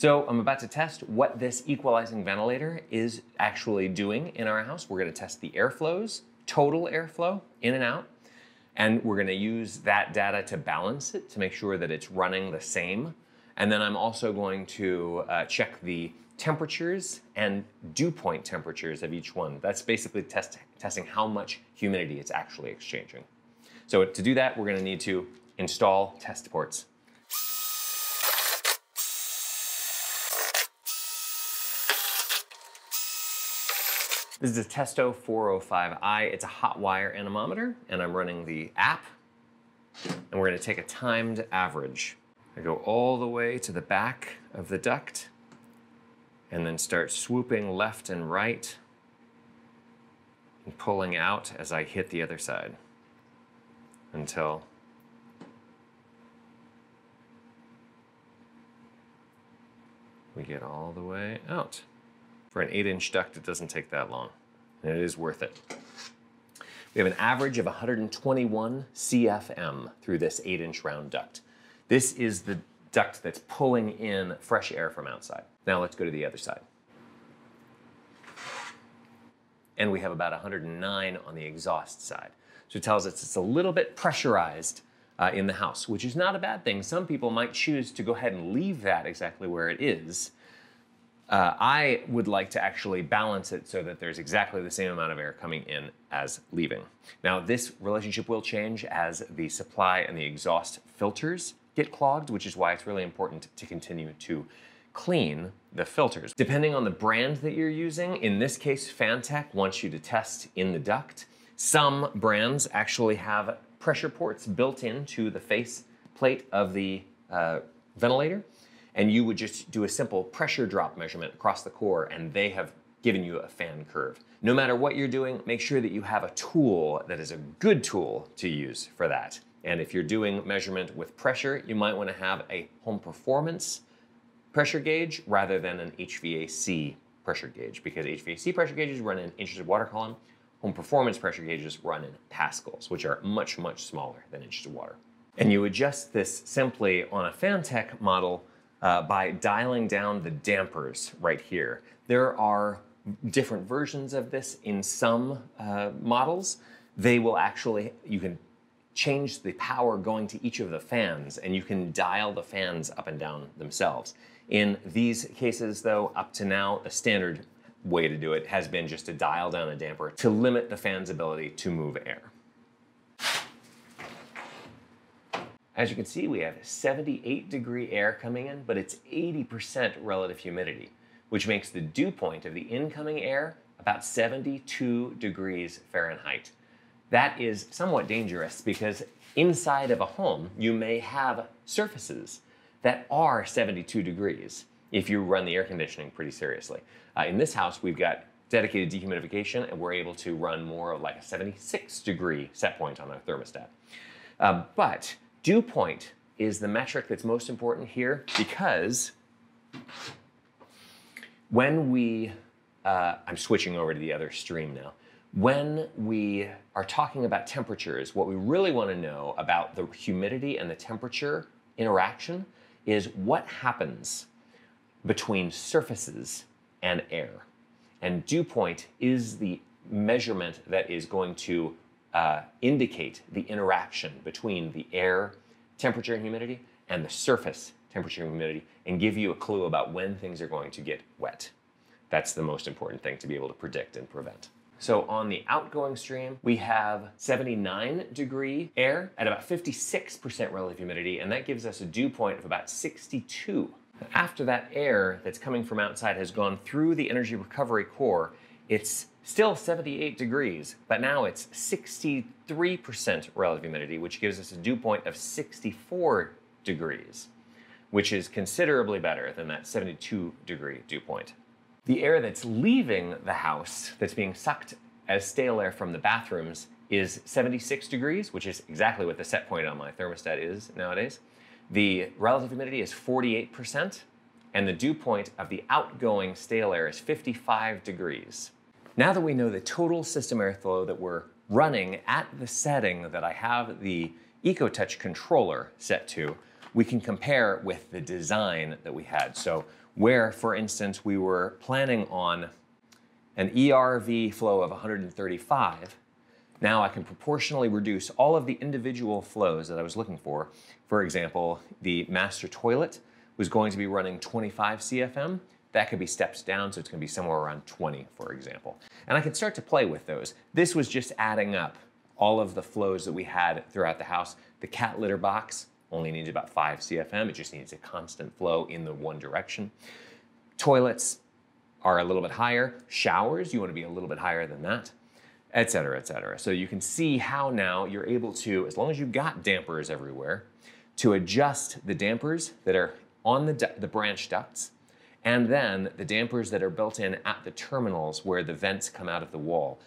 So I'm about to test what this equalizing ventilator is actually doing in our house. We're gonna test the airflows, total airflow in and out, and we're gonna use that data to balance it to make sure that it's running the same. And then I'm also going to check the temperatures and dew point temperatures of each one. That's basically testing how much humidity it's actually exchanging. So to do that, we're gonna need to install test ports. This is a Testo 405i. It's a hot wire anemometer, and I'm running the app, and we're gonna take a timed average. I go all the way to the back of the duct and then start swooping left and right and pulling out as I hit the other side until we get all the way out. For an 8-inch duct, it doesn't take that long, and it is worth it. We have an average of 121 CFM through this 8-inch round duct. This is the duct that's pulling in fresh air from outside. Now let's go to the other side. And we have about 109 on the exhaust side. So it tells us it's a little bit pressurized in the house, which is not a bad thing. Some people might choose to go ahead and leave that exactly where it is. I would like to actually balance it so that there's exactly the same amount of air coming in as leaving. Now, this relationship will change as the supply and the exhaust filters get clogged, which is why it's really important to continue to clean the filters. Depending on the brand that you're using, in this case, Fantech wants you to test in the duct. Some brands actually have pressure ports built into the face plate of the ventilator. And you would just do a simple pressure drop measurement across the core, and they have given you a fan curve. No matter what you're doing, make sure that you have a tool that is a good tool to use for that. And if you're doing measurement with pressure, you might want to have a home performance pressure gauge rather than an HVAC pressure gauge, because HVAC pressure gauges run in inches of water column. Home performance pressure gauges run in pascals, which are much, much smaller than inches of water. And you adjust this simply on a Fantech model by dialing down the dampers right here. There are different versions of this. In some models, they will actually, you can change the power going to each of the fans, and you can dial the fans up and down themselves. In these cases though, up to now, the standard way to do it has been just to dial down a damper to limit the fan's ability to move air. As you can see, we have 78-degree air coming in, but it's 80% relative humidity, which makes the dew point of the incoming air about 72 degrees Fahrenheit. That is somewhat dangerous because inside of a home, you may have surfaces that are 72 degrees if you run the air conditioning pretty seriously. In this house, we've got dedicated dehumidification, and we're able to run more of like a 76-degree set point on our thermostat. But dew point is the metric that's most important here, because when we, I'm switching over to the other stream now. When we are talking about temperatures, what we really want to know about the humidity and the temperature interaction is what happens between surfaces and air. And dew point is the measurement that is going to indicate the interaction between the air temperature and humidity and the surface temperature and humidity, and give you a clue about when things are going to get wet. That's the most important thing to be able to predict and prevent. So on the outgoing stream, we have 79-degree air at about 56% relative humidity, and that gives us a dew point of about 62. After that air that's coming from outside has gone through the energy recovery core, it's still 78 degrees, but now it's 63% relative humidity, which gives us a dew point of 64 degrees, which is considerably better than that 72-degree dew point. The air that's leaving the house, that's being sucked as stale air from the bathrooms, is 76 degrees, which is exactly what the set point on my thermostat is nowadays. The relative humidity is 48%, and the dew point of the outgoing stale air is 55 degrees. Now that we know the total system airflow that we're running at the setting that I have the EcoTouch controller set to, we can compare it with the design that we had. So where, for instance, we were planning on an ERV flow of 135, now I can proportionally reduce all of the individual flows that I was looking for. For example, the master toilet was going to be running 25 CFM. That could be steps down, so it's gonna be somewhere around 20, for example. And I could start to play with those. This was just adding up all of the flows that we had throughout the house. The cat litter box only needs about 5 CFM. It just needs a constant flow in the one direction. Toilets are a little bit higher. Showers, you wanna be a little bit higher than that, et cetera, et cetera. So you can see how now you're able to, as long as you've got dampers everywhere, to adjust the dampers that are on the branch ducts, and then the dampers that are built in at the terminals where the vents come out of the wall,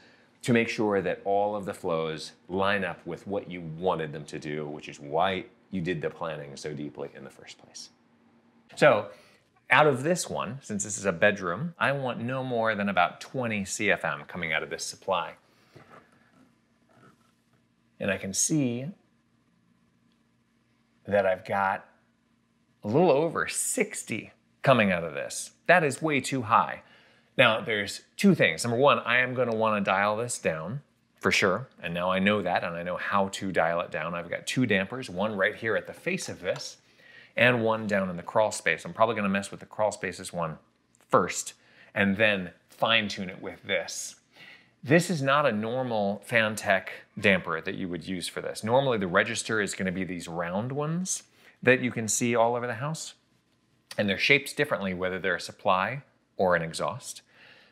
to make sure that all of the flows line up with what you wanted them to do, which is why you did the planning so deeply in the first place. So out of this one, since this is a bedroom, I want no more than about 20 CFM coming out of this supply. And I can see that I've got a little over 60 coming out of this. That is way too high. Now there's two things. Number one, I am gonna wanna dial this down for sure. And now I know that, and I know how to dial it down. I've got 2 dampers, one right here at the face of this and one down in the crawl space. I'm probably gonna mess with the crawl spaces one first and then fine tune it with this. This is not a normal Fantech damper that you would use for this. Normally the register is gonna be these round ones that you can see all over the house. And they're shaped differently, whether they're a supply or an exhaust.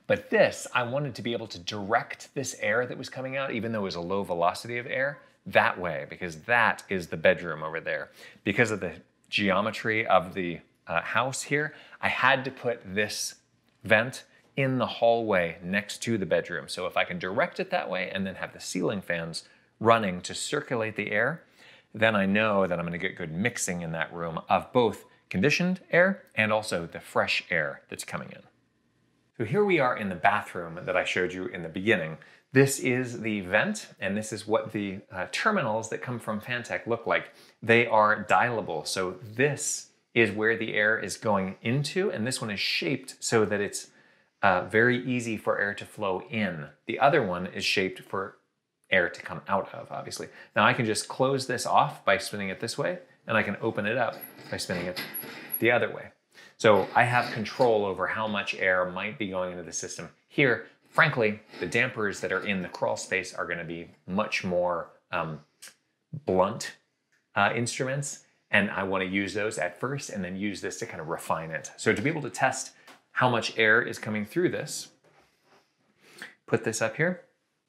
But this, I wanted to be able to direct this air that was coming out, even though it was a low velocity of air, that way, because that is the bedroom over there. Because of the geometry of the house here, I had to put this vent in the hallway next to the bedroom. So if I can direct it that way and then have the ceiling fans running to circulate the air, then I know that I'm gonna get good mixing in that room of both conditioned air and also the fresh air that's coming in. So here we are in the bathroom that I showed you in the beginning. This is the vent, and this is what the terminals that come from Fantech look like. They are dialable, so this is where the air is going into, and this one is shaped so that it's very easy for air to flow in. The other one is shaped for air to come out of, obviously. Now I can just close this off by spinning it this way, and I can open it up by spinning it the other way. So I have control over how much air might be going into the system. Here, frankly, the dampers that are in the crawl space are gonna be much more blunt instruments, and I wanna use those at first and then use this to kind of refine it. So to be able to test how much air is coming through this, put this up here.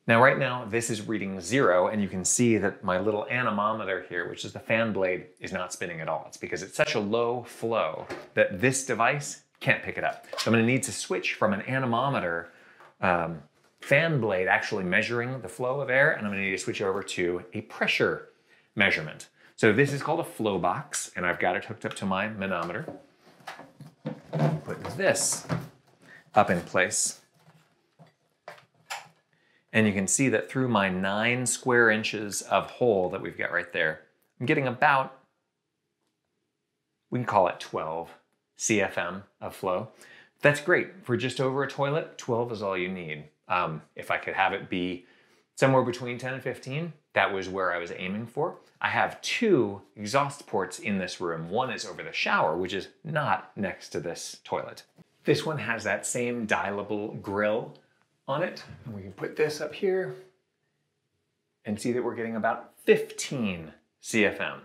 Now, right now, this is reading 0, and you can see that my little anemometer here, which is the fan blade, is not spinning at all. It's because it's such a low flow that this device can't pick it up. So I'm gonna need to switch from an anemometer fan blade actually measuring the flow of air, and I'm gonna need to switch over to a pressure measurement. So this is called a flow box, and I've got it hooked up to my manometer. Put this up in place. And you can see that through my 9 square inches of hole that we've got right there, I'm getting about, we can call it 12 CFM of flow. That's great. For just over a toilet, 12 is all you need. If I could have it be somewhere between 10 and 15, that was where I was aiming for. I have 2 exhaust ports in this room. One is over the shower, which is not next to this toilet. This one has that same dialable grill on it, and we can put this up here and see that we're getting about 15 CFM.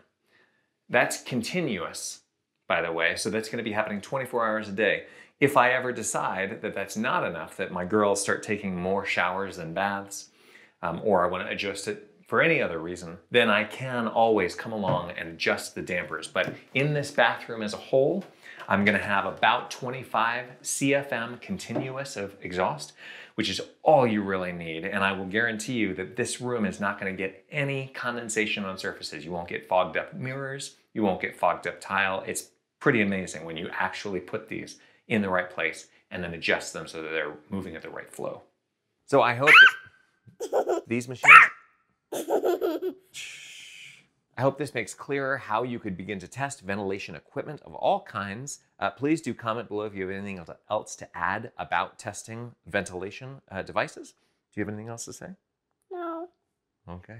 That's continuous, by the way, so that's going to be happening 24 hours a day. If I ever decide that that's not enough, that my girls start taking more showers than baths, or I want to adjust it for any other reason, then I can always come along and adjust the dampers. But in this bathroom as a whole, I'm gonna have about 25 CFM continuous of exhaust, which is all you really need. And I will guarantee you that this room is not gonna get any condensation on surfaces. You won't get fogged up mirrors. You won't get fogged up tile. It's pretty amazing when you actually put these in the right place and then adjust them so that they're moving at the right flow. So I hope that these machines, I hope this makes clearer how you could begin to test ventilation equipment of all kinds. Please do comment below if you have anything else to add about testing ventilation devices. Do you have anything else to say? No. Okay.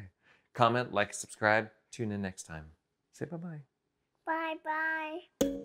Comment, like, subscribe, tune in next time. Say bye-bye. Bye-bye.